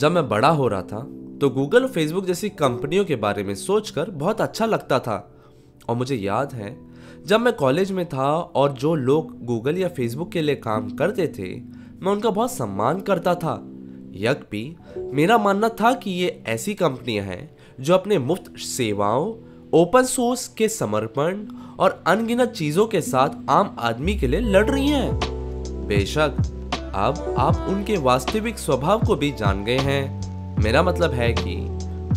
जब मैं बड़ा हो रहा था तो गूगल फेसबुक जैसी कंपनियों के बारे में सोचकर बहुत अच्छा लगता था। और मुझे याद है जब मैं कॉलेज में था और जो लोग गूगल या फेसबुक के लिए काम करते थे मैं उनका बहुत सम्मान करता था। यक भी मेरा मानना था कि ये ऐसी कंपनियां हैं जो अपने मुफ्त सेवाओं, ओपन सोर्स के समर्पण और अनगिनत चीज़ों के साथ आम आदमी के लिए लड़ रही हैं। बेशक अब आप उनके वास्तविक स्वभाव को भी जान गए हैं। मेरा मतलब है कि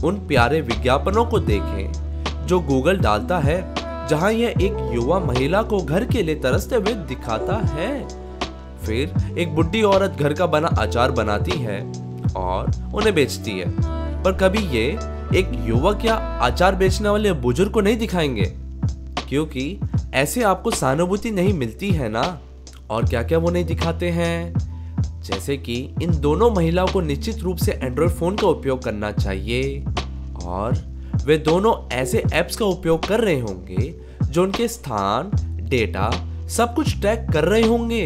उन प्यारे विज्ञापनों को देखें जो गूगल डालता है, जहां यह एक युवा महिला को घर के लिए तरसते हुए दिखाता है, फिर एक बुढ़ी औरत घर का बना अचार बनाती है और उन्हें बेचती है। पर कभी ये एक युवक या अचार बेचने वाले बुजुर्ग को नहीं दिखाएंगे, क्योंकि ऐसे आपको सहानुभूति नहीं मिलती है ना। और क्या क्या वो नहीं दिखाते हैं, जैसे कि इन दोनों महिलाओं को निश्चित रूप से एंड्रॉयड फ़ोन का उपयोग करना चाहिए और वे दोनों ऐसे ऐप्स का उपयोग कर रहे होंगे जो उनके स्थान, डेटा सब कुछ ट्रैक कर रहे होंगे।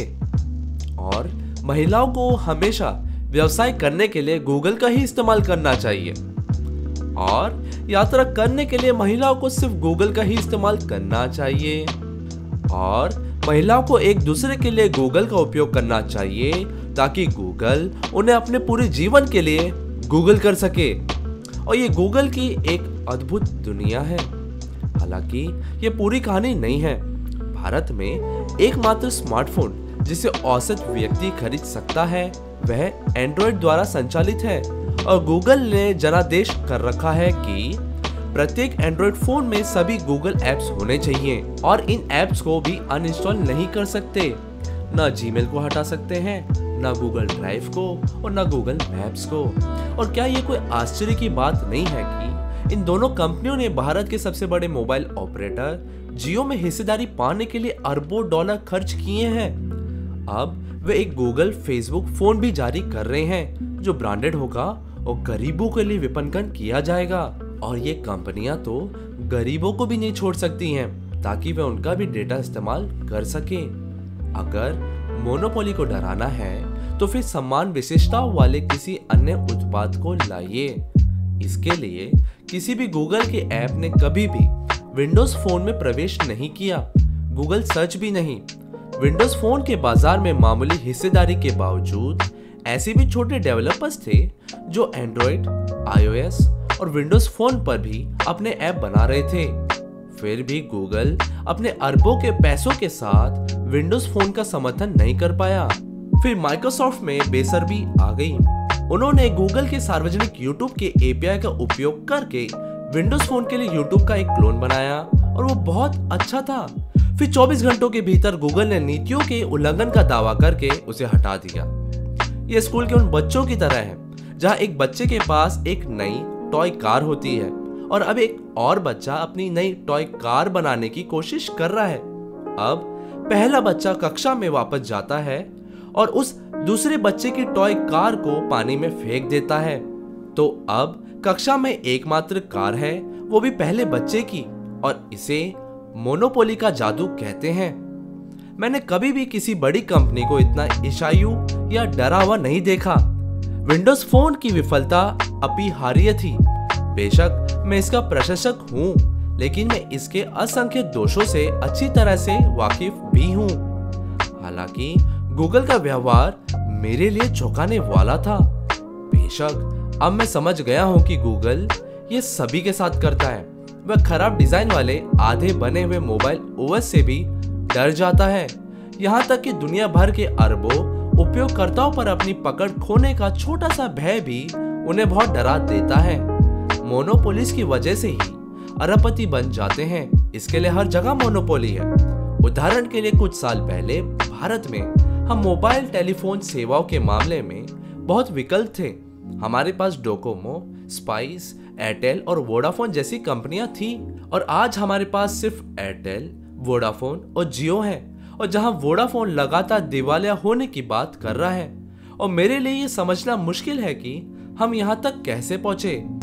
और महिलाओं को हमेशा व्यवसाय करने के लिए गूगल का ही इस्तेमाल करना चाहिए और यात्रा करने के लिए महिलाओं को सिर्फ गूगल का ही इस्तेमाल करना चाहिए और महिलाओं को एक दूसरे के लिए गूगल का उपयोग करना चाहिए ताकि गूगल उन्हें अपने पूरे जीवन के लिए गूगल कर सके। और ये गूगल की एक अद्भुत दुनिया है। हालांकि ये पूरी कहानी नहीं है। भारत में एकमात्र स्मार्टफोन जिसे औसत व्यक्ति खरीद सकता है वह एंड्रॉयड द्वारा संचालित है और गूगल ने जनादेश कर रखा है कि प्रत्येक एंड्रॉयड फ़ोन में सभी गूगल ऐप्स होने चाहिए और इन ऐप्स को भी अनइंस्टॉल नहीं कर सकते। ना जीमेल को हटा सकते हैं, ना गूगल ड्राइव को और ना गूगल मैप्स को। और क्या ये कोई आश्चर्य की बात नहीं है कि इन दोनों कंपनियों ने भारत के सबसे बड़े मोबाइल ऑपरेटर जियो में हिस्सेदारी पाने के लिए अरबों डॉलर खर्च किए हैं। अब वे एक गूगल फेसबुक फ़ोन भी जारी कर रहे हैं जो ब्रांडेड होगा और गरीबों के लिए विपणन किया जाएगा। और ये कंपनियां तो गरीबों को भी नहीं छोड़ सकती हैं ताकि वे उनका भी डेटा इस्तेमाल कर सकें। अगर मोनोपोली को डराना है तो फिर समान विशेषता वाले किसी अन्य उत्पाद को लाइए। इसके लिए किसी भी गूगल के ऐप ने कभी भी विंडोज फ़ोन में प्रवेश नहीं किया, गूगल सर्च भी नहीं। विंडोज फ़ोन के बाजार में मामूली हिस्सेदारी के बावजूद ऐसे भी छोटे डेवलपर्स थे जो एंड्रॉयड, iOS और विंडोज फोन पर भी अपने ऐप बना रहे थे। फिर भी गूगल अपने अरबों के पैसों के साथ विंडोज फोन का समर्थन नहीं कर पाया। फिर माइक्रोसॉफ्ट में बेसब्री आ गई। उन्होंने गूगल के सार्वजनिक YouTube के API का उपयोग करके विंडोज फोन के लिए YouTube का एक क्लोन बनाया और वो बहुत अच्छा था। फिर 24 घंटों के भीतर गूगल ने नीतियों के उल्लंघन का दावा करके उसे हटा दिया। ये स्कूल के उन बच्चों की तरह है जहाँ एक बच्चे के पास एक नई टॉय कार होती है और अब एक और बच्चा अपनी नई टॉय कार बनाने की कोशिश कर रहा है। अब पहला बच्चा कक्षा में वापस जाता है और उस दूसरे बच्चे की टॉय कार को पानी में फेंक देता है। तो अब कक्षा में एकमात्र कार है, वो भी पहले बच्चे की, और इसे मोनोपोली का जादू कहते हैं। मैंने कभी भी किसी बड़ी कंपनी को इतना ईर्ष्यालु या डरा हुआ नहीं देखा। विंडोज फोन की विफलता अपरिहार्य थी। बेशक मैं इसका प्रशंसक हूँ, लेकिन मैं इसके असंख्य दोषों से अच्छी तरह से वाकिफ भी हूँ। हालांकि गूगल का व्यवहार मेरे लिए चौंकाने वाला था। बेशक अब मैं समझ गया हूँ कि गूगल ये सभी के साथ करता है। वह खराब डिजाइन वाले आधे बने हुए मोबाइल OS से भी डर जाता है, यहाँ तक कि दुनिया भर के अरबों उपयोगकर्ताओं पर अपनी पकड़ खोने का छोटा सा भय भी उन्हें बहुत डरा देता है। मोनोपोलीज की वजह से ही अरबपति बन जाते हैं, इसके लिए हर जगह मोनोपोली है। उदाहरण के लिए कुछ साल पहले भारत में हम मोबाइल टेलीफोन सेवाओं के मामले में बहुत विकल्प थे। हमारे पास डोकोमो, स्पाइस, एयरटेल और वोडाफोन जैसी कंपनियां थी और आज हमारे पास सिर्फ एयरटेल, वोडाफोन और जियो है। और जहां वोडाफोन लगातार दिवालिया होने की बात कर रहा है और मेरे लिए ये समझना मुश्किल है कि हम यहां तक कैसे पहुंचे।